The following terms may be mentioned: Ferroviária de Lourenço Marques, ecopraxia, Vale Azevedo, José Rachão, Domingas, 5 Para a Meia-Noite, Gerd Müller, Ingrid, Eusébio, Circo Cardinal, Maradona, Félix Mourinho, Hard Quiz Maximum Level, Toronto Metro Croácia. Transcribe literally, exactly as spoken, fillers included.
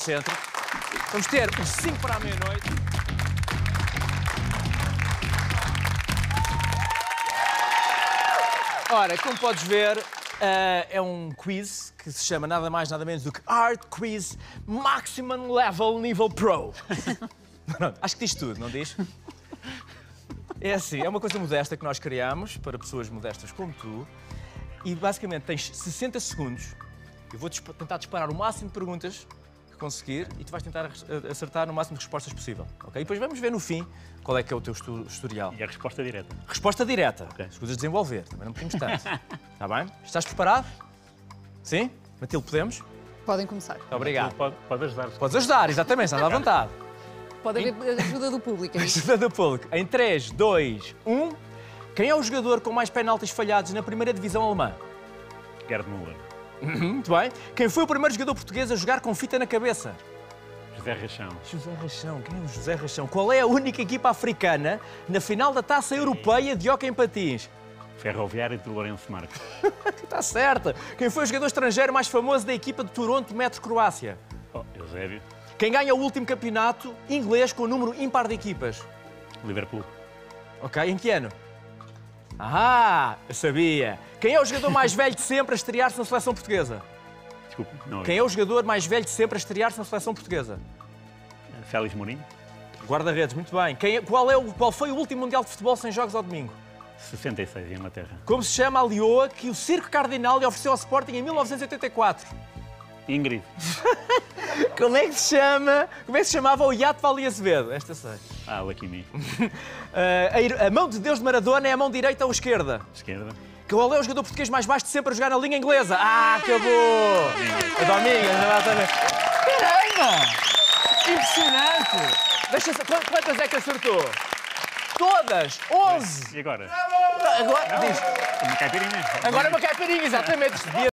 Centro. Vamos ter os cinco para a meia-noite. Ora, como podes ver, uh, é um quiz que se chama nada mais, nada menos do que Hard Quiz Maximum Level Nível Pro. Acho que diz tudo, não diz? É assim, é uma coisa modesta que nós criamos para pessoas modestas como tu. E basicamente tens sessenta segundos. Eu vou disp- tentar disparar o máximo de perguntas conseguir e tu vais tentar acertar no máximo de respostas possível, ok? E depois vamos ver no fim qual é que é o teu historial. E a resposta direta? Resposta direta. Okay. As coisas a desenvolver, também não podemos tanto. Está bem? Estás preparado? Sim? Matilde, podemos? Podem começar. Muito obrigado. Pode, pode ajudar. Podes ajudar, exatamente, estás à vontade. Pode haver ajuda do público. É ajuda do público. Em três, dois, um... Quem é o jogador com mais penaltis falhados na primeira divisão alemã? Gerd Müller. Muito bem. Quem foi o primeiro jogador português a jogar com fita na cabeça? José Rachão. José Rachão. Quem é o José Rachão? Qual é a única equipa africana na final da Taça Europeia de Hóquei em Patins? Ferroviária de Lourenço Marques. Está certa. Quem foi o jogador estrangeiro mais famoso da equipa de Toronto Metro Croácia? Oh, Eusébio. Quem ganha o último campeonato inglês com o número ímpar de equipas? Liverpool. Ok. Em que ano? Ah, eu sabia. Quem é o jogador mais velho de sempre a estrear-se na seleção portuguesa? Desculpe, não. Quem é o jogador mais velho de sempre a estrear-se na seleção portuguesa? Félix Mourinho. Guarda-redes, muito bem. Quem é, qual, é o, qual foi o último Mundial de Futebol sem jogos ao domingo? sessenta e seis, em Inglaterra. Como se chama a leoa que o Circo Cardinal lhe ofereceu ao Sporting em mil novecentos e oitenta e quatro? Ingrid. Como é que se chama? Como é que se chamava o iate de Vale Azevedo? Esta sei. Ah, lucky me. A mão de Deus de Maradona é a mão direita ou esquerda? Esquerda. Qual é o jogador português mais baixo de sempre a jogar na linha inglesa? Ah, acabou! A Domingas. Caramba! Impressionante! Deixa-se... Quantas é que acertou? Todas! onze! E agora? Agora... Diz. Uma caipirinha. Agora uma caipirinha, exatamente.